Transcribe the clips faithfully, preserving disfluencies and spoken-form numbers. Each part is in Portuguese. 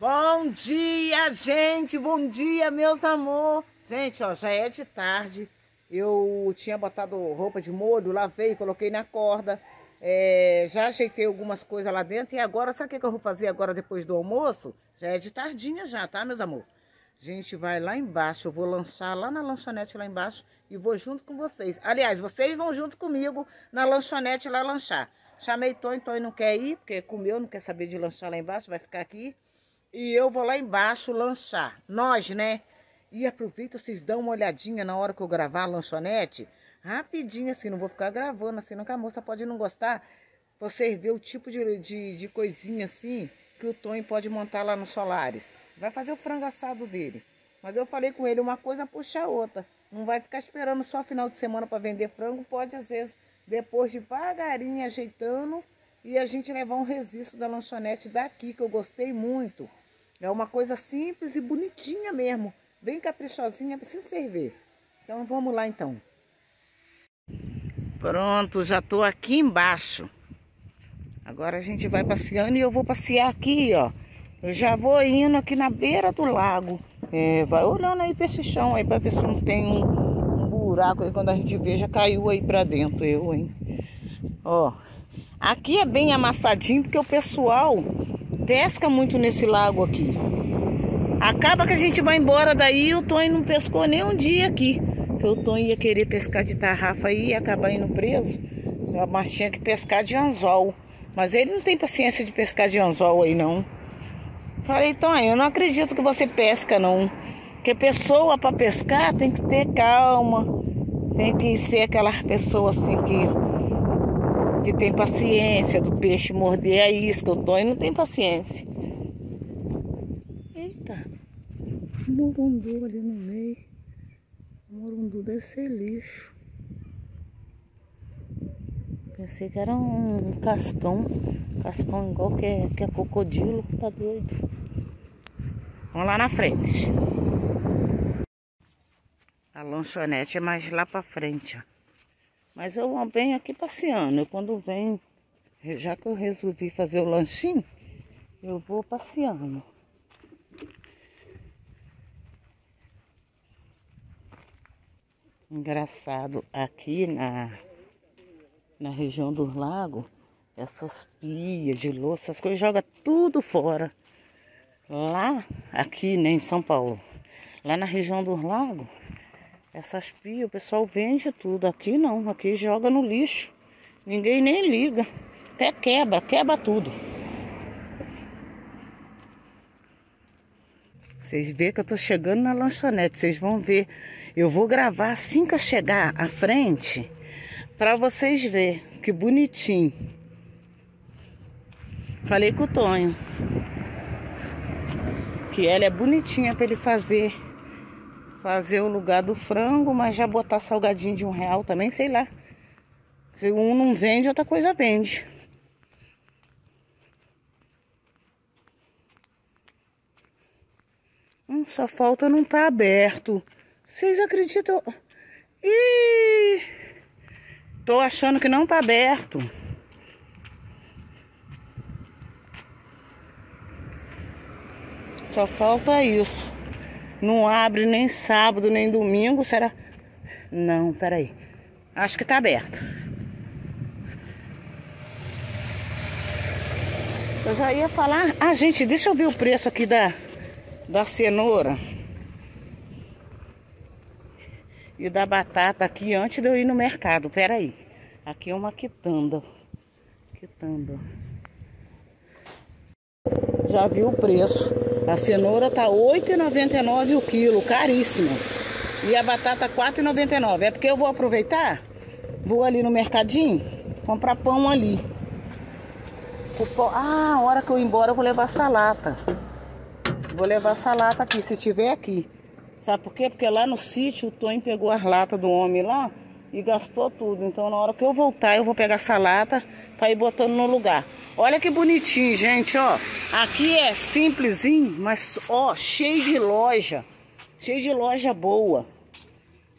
Bom dia, gente! Bom dia, meus amor! Gente, ó, já é de tarde. Eu tinha botado roupa de molho, lavei, coloquei na corda. É, já ajeitei algumas coisas lá dentro. E agora, sabe o que eu vou fazer agora depois do almoço? Já é de tardinha já, tá, meus amor? A gente vai lá embaixo. Eu vou lanchar lá na lanchonete lá embaixo e vou junto com vocês. Aliás, vocês vão junto comigo na lanchonete lá lanchar. Chamei Tony, Tony não quer ir, porque comeu, não quer saber de lanchar lá embaixo, vai ficar aqui. E eu vou lá embaixo lanchar. Nós, né? E aproveita, vocês dão uma olhadinha na hora que eu gravar a lanchonete. Rapidinho, assim, não vou ficar gravando, assim, não que a moça pode não gostar. Vocês verem o tipo de, de, de coisinha, assim, que o Tony pode montar lá no Solares. Vai fazer o frango assado dele. Mas eu falei com ele, uma coisa puxa a outra. Não vai ficar esperando só final de semana para vender frango. Pode, às vezes, depois devagarinho ajeitando. E a gente levar um registro da lanchonete daqui, que eu gostei muito. É uma coisa simples e bonitinha mesmo. Bem caprichosinha, precisa servir. Então vamos lá então. Pronto, já tô aqui embaixo. Agora a gente vai passeando e eu vou passear aqui, ó. Eu já vou indo aqui na beira do lago. É, vai olhando aí pra esse chão aí, pra ver se não tem um, um buraco aí. Quando a gente vê, já caiu aí pra dentro eu, hein. Ó. Aqui é bem amassadinho, porque o pessoal pesca muito nesse lago aqui. Acaba que a gente vai embora daí e o Tony não pescou nem um dia aqui. Porque o Tony ia querer pescar de tarrafa aí e ia acabar indo preso. Mas tinha que pescar de anzol. Mas ele não tem paciência de pescar de anzol aí, não. Falei, Tony, eu não acredito que você pesca, não. Porque pessoa para pescar tem que ter calma. Tem que ser aquela pessoa assim que... que tem paciência do peixe morder a isca. O Tony não tem paciência. Eita, morundu ali no meio. Morundu deve ser lixo. Pensei que era um cascão. Cascão igual que é, que é crocodilo. Tá doido. Vamos lá na frente. A lanchonete é mais lá pra frente, ó. Mas eu venho aqui passeando. Eu, quando venho, já que eu resolvi fazer o lanchinho, eu vou passeando. Engraçado, aqui na, na região do lago, essas pias de louça, essas coisas, joga tudo fora. Lá, aqui, né, em São Paulo, lá na região do lago, essas pias, o pessoal vende tudo. Aqui não, aqui joga no lixo. Ninguém nem liga. Até quebra, quebra tudo. Vocês veem que eu tô chegando na lanchonete. Vocês vão ver. Eu vou gravar assim que eu chegar à frente, pra vocês verem. Que bonitinho. Falei com o Tonho que ela é bonitinha pra ele fazer. Fazer o lugar do frango, mas já botar salgadinho de um real também, sei lá. Se um não vende, outra coisa vende. Hum, só falta não tá aberto. Vocês acreditam? Ih! Tô achando que não tá aberto. Só falta isso. Não abre nem sábado, nem domingo, será? Não, peraí. Acho que tá aberto. Eu já ia falar... Ah, gente, deixa eu ver o preço aqui da, da cenoura. E da batata aqui, antes de eu ir no mercado. Peraí. Aqui é uma quitanda. Quitanda. Já vi o preço. A cenoura tá oito reais e noventa e nove centavos o quilo, caríssimo. E a batata quatro reais e noventa e nove centavos. É porque eu vou aproveitar, vou ali no mercadinho, comprar pão ali. Pão... Ah, a hora que eu ir embora eu vou levar salata. Vou levar salata aqui, se tiver aqui. Sabe por quê? Porque lá no sítio o Tony pegou as latas do homem lá e gastou tudo. Então na hora que eu voltar eu vou pegar salata pra ir botando no lugar. Olha que bonitinho, gente, ó. Aqui é simplesinho, mas, ó, cheio de loja. Cheio de loja boa.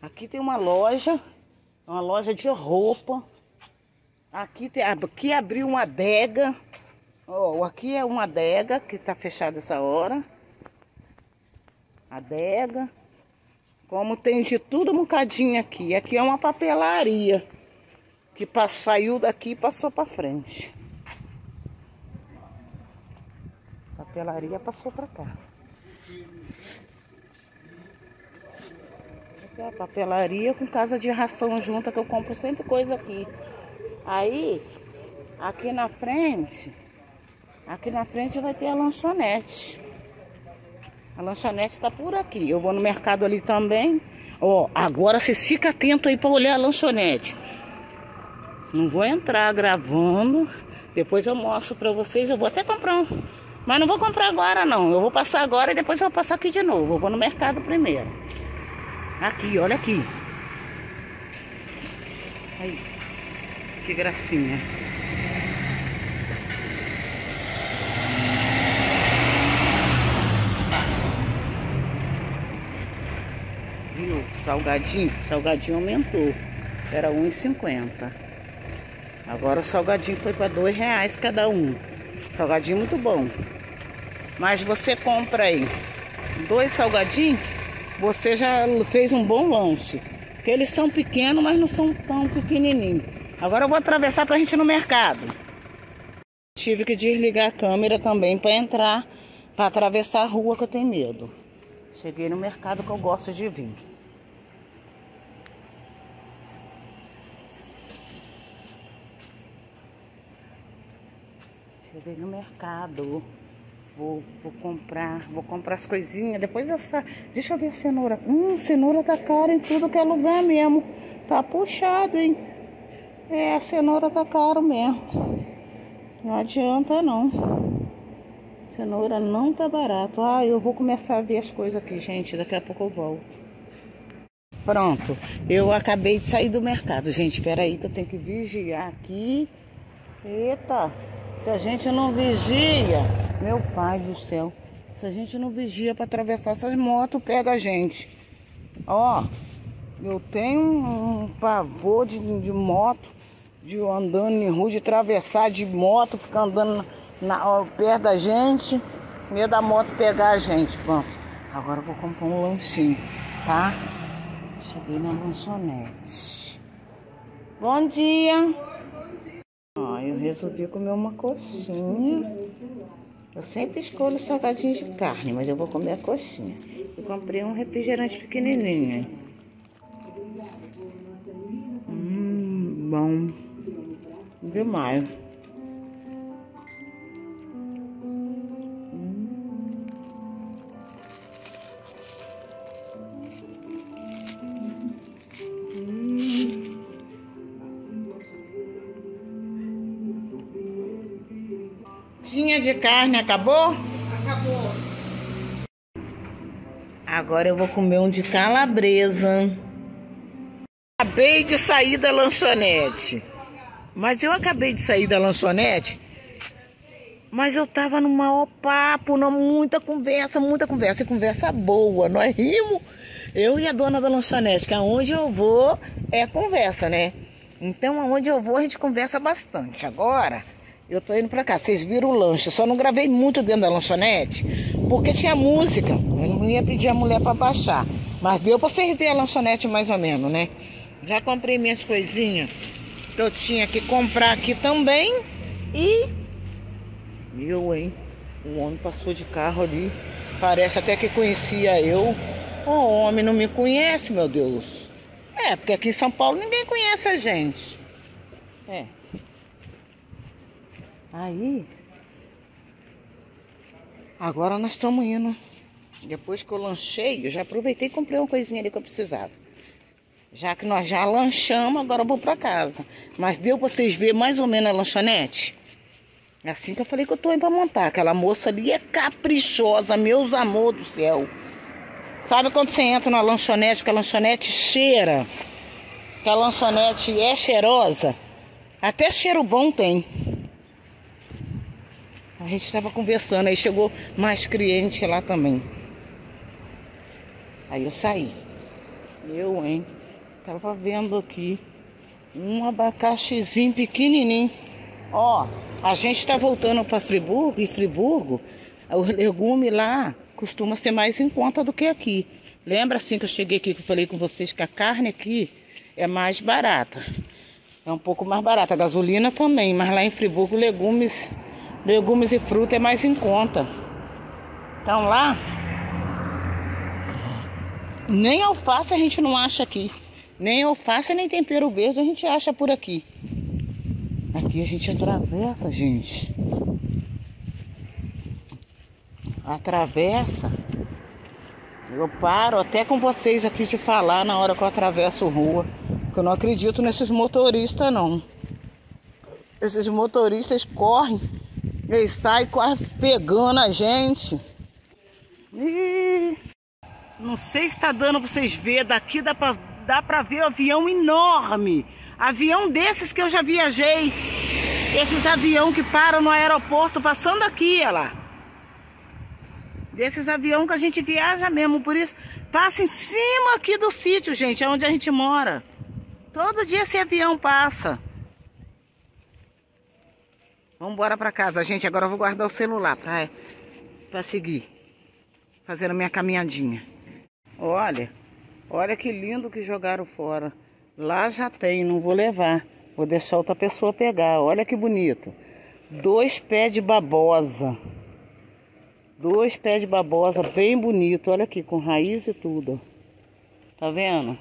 Aqui tem uma loja, uma loja de roupa. Aqui, tem, aqui abriu uma adega. Ó, aqui é uma adega que tá fechada essa hora. Adega. Como tem de tudo um bocadinho aqui. Aqui é uma papelaria. Que saiu daqui e passou pra frente. Papelaria passou pra cá. Aqui é a papelaria com casa de ração junta, que eu compro sempre coisa aqui. Aí, aqui na frente, aqui na frente vai ter a lanchonete. A lanchonete tá por aqui. Eu vou no mercado ali também. Ó, agora vocês ficam atentos aí pra olhar a lanchonete. Não vou entrar gravando, depois eu mostro pra vocês. Eu vou até comprar um, mas não vou comprar agora não. Eu vou passar agora e depois eu vou passar aqui de novo. Eu vou no mercado primeiro. Aqui, olha aqui. Aí, que gracinha. Viu? Salgadinho, salgadinho aumentou. Era um e cinquenta. Agora o salgadinho foi para dois reais cada um. Salgadinho muito bom. Mas você compra aí dois salgadinhos, você já fez um bom lanche. Porque eles são pequenos, mas não são tão pequenininhos. Agora eu vou atravessar para a gente ir no mercado. Tive que desligar a câmera também para entrar, para atravessar a rua, que eu tenho medo. Cheguei no mercado que eu gosto de vir. Cheguei no mercado, vou, vou comprar, vou comprar as coisinhas, depois essa, deixa eu ver a cenoura. Hum, cenoura tá cara em tudo que é lugar mesmo, tá puxado, hein? É, a cenoura tá caro mesmo, não adianta não, cenoura não tá barato. Ah, eu vou começar a ver as coisas aqui, gente, daqui a pouco eu volto. Pronto, eu acabei de sair do mercado, gente, peraí que eu tenho que vigiar aqui, eita. Se a gente não vigia, meu pai do céu, se a gente não vigia para atravessar essas motos, pega a gente. Ó, eu tenho um pavor de, de moto, de andando em rua, de atravessar de moto, ficar andando na, na, perto da gente, medo da moto pegar a gente. Pronto, agora eu vou comprar um lanchinho, tá? Cheguei na lanchonete. Bom dia! Resolvi comer uma coxinha. Eu sempre escolho salgadinho de carne, mas eu vou comer a coxinha. Eu comprei um refrigerante pequenininho. Hum, bom demais. De carne, acabou? Acabou. Agora eu vou comer um de calabresa. Acabei de sair da lanchonete. Mas eu acabei de sair da lanchonete. Mas eu tava no maior papo, numa muita conversa, muita conversa. E conversa boa, nós rimos. Eu e a dona da lanchonete, que aonde eu vou é conversa, né? Então aonde eu vou a gente conversa bastante. Agora... eu tô indo pra cá, vocês viram o lanche. Só não gravei muito dentro da lanchonete, porque tinha música. Eu não ia pedir a mulher pra baixar. Mas deu pra vocês verem a lanchonete mais ou menos, né? Já comprei minhas coisinhas que eu tinha que comprar aqui também. E... eu, hein? O homem passou de carro ali. Parece até que conhecia eu. O homem não me conhece, meu Deus. É, porque aqui em São Paulo ninguém conhece a gente. É. Aí, agora nós estamos indo. Depois que eu lanchei, eu já aproveitei e comprei uma coisinha ali que eu precisava. Já que nós já lanchamos, agora eu vou pra casa. Mas deu pra vocês verem mais ou menos a lanchonete? Assim que eu falei que eu tô indo pra montar. Aquela moça ali é caprichosa, meus amores do céu. Sabe quando você entra na lanchonete, que a lanchonete cheira? Que a lanchonete é cheirosa? Até cheiro bom tem. A gente estava conversando, aí chegou mais cliente lá também. Aí eu saí. Eu, hein? Tava vendo aqui um abacaxizinho pequenininho. Ó, a gente está voltando para Friburgo, e Friburgo, o legume lá costuma ser mais em conta do que aqui. Lembra assim que eu cheguei aqui, que eu falei com vocês que a carne aqui é mais barata. É um pouco mais barata, a gasolina também, mas lá em Friburgo legumes, legumes e fruta é mais em conta. Então lá, nem alface a gente não acha aqui. Nem alface, nem tempero verde a gente acha por aqui. Aqui a gente atravessa, gente. Atravessa. Eu paro até com vocês aqui de falar na hora que eu atravesso rua. Porque eu não acredito nesses motoristas, não. Esses motoristas correm. Eles saem quase pegando a gente. Ih, não sei se tá dando pra vocês verem. Daqui dá pra, dá pra ver um avião enorme. Avião desses que eu já viajei. Esses avião que param no aeroporto passando aqui, olha lá. Desses avião que a gente viaja mesmo. Por isso, passa em cima aqui do sítio, gente. É onde a gente mora. Todo dia esse avião passa. Vamos embora pra casa, gente. Agora eu vou guardar o celular pra, pra seguir. Fazendo a minha caminhadinha. Olha. Olha que lindo que jogaram fora. Lá já tem, não vou levar. Vou deixar outra pessoa pegar. Olha que bonito. Dois pés de babosa. Dois pés de babosa, bem bonito. Olha aqui, com raiz e tudo. Tá vendo?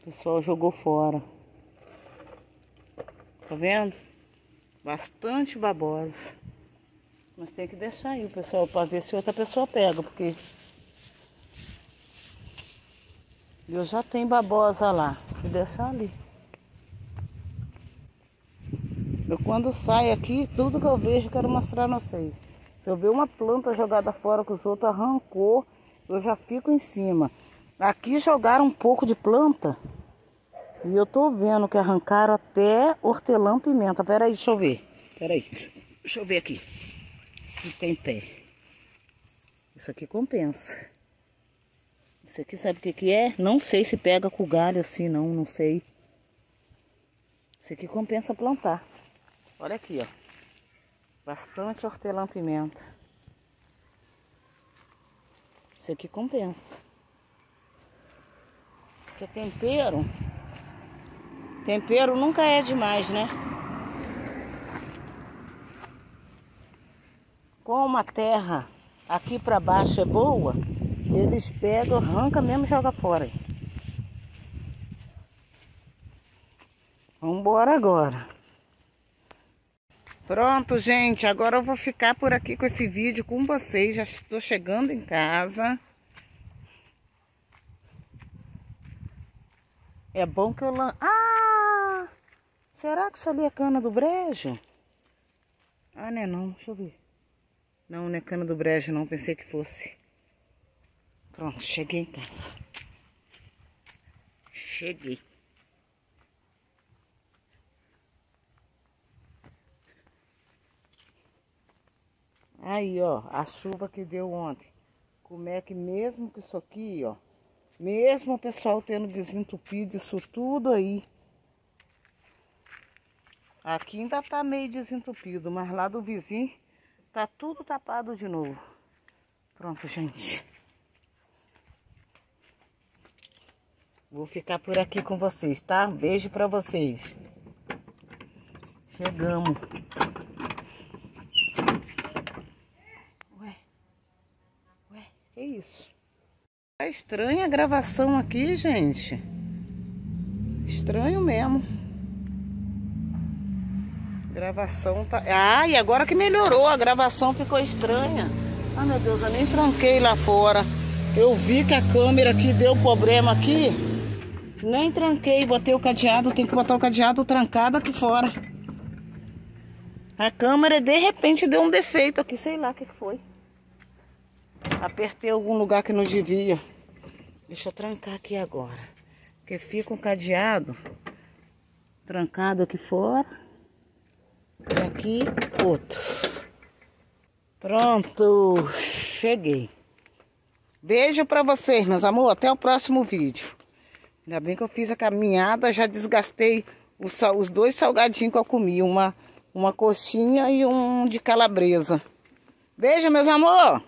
O pessoal jogou fora. Tá vendo? Bastante babosa. Mas tem que deixar aí, pessoal, pra ver se outra pessoa pega, porque... eu já tenho babosa lá, vou deixar ali. Eu quando saio aqui, tudo que eu vejo, quero mostrar a vocês. Se eu ver uma planta jogada fora que os outros arrancou, eu já fico em cima. Aqui jogaram um pouco de planta e eu tô vendo que arrancaram até hortelã-pimenta. Pera aí, deixa eu ver. Pera aí, deixa eu ver aqui se tem pé. Isso aqui compensa. Isso aqui sabe o que que é? Não sei se pega com galho assim, não, não sei. Isso aqui compensa plantar. Olha aqui, ó. Bastante hortelã-pimenta. Isso aqui compensa. Porque tempero... tempero nunca é demais, né? Como a terra aqui pra baixo é boa... eles pegam, arrancam mesmo e jogam fora. Vamos embora agora. Pronto, gente. Agora eu vou ficar por aqui com esse vídeo com vocês. Já estou chegando em casa. É bom que eu... lan... ah! Será que isso ali é cana do brejo? Ah, não é não. Deixa eu ver. Não, não é cana do brejo não. Pensei que fosse. Pronto, cheguei em casa. Cheguei. Aí, ó, a chuva que deu ontem. Como é que mesmo que isso aqui, ó, mesmo o pessoal tendo desentupido isso tudo aí, aqui ainda tá meio desentupido, mas lá do vizinho tá tudo tapado de novo. Pronto, gente. Vou ficar por aqui com vocês, tá? Beijo pra vocês. Chegamos. Ué. Ué, que isso? Tá estranha a gravação aqui, gente. Estranho mesmo. Gravação tá... ah, e agora que melhorou, a gravação ficou estranha. Ah, meu Deus, eu nem tranquei lá fora. Eu vi que a câmera aqui deu problema aqui. Nem tranquei, botei o cadeado, tem que botar o cadeado trancado aqui fora. A câmera de repente deu um defeito aqui, sei lá o que foi. Apertei algum lugar que não devia. Deixa eu trancar aqui agora. Porque fica o cadeado trancado aqui fora. E aqui outro. Pronto, cheguei. Beijo pra vocês, meus amor. Até o próximo vídeo. Ainda bem que eu fiz a caminhada, já desgastei os, os dois salgadinhos que eu comi, uma, uma coxinha e um de calabresa. Beijo, meus amor!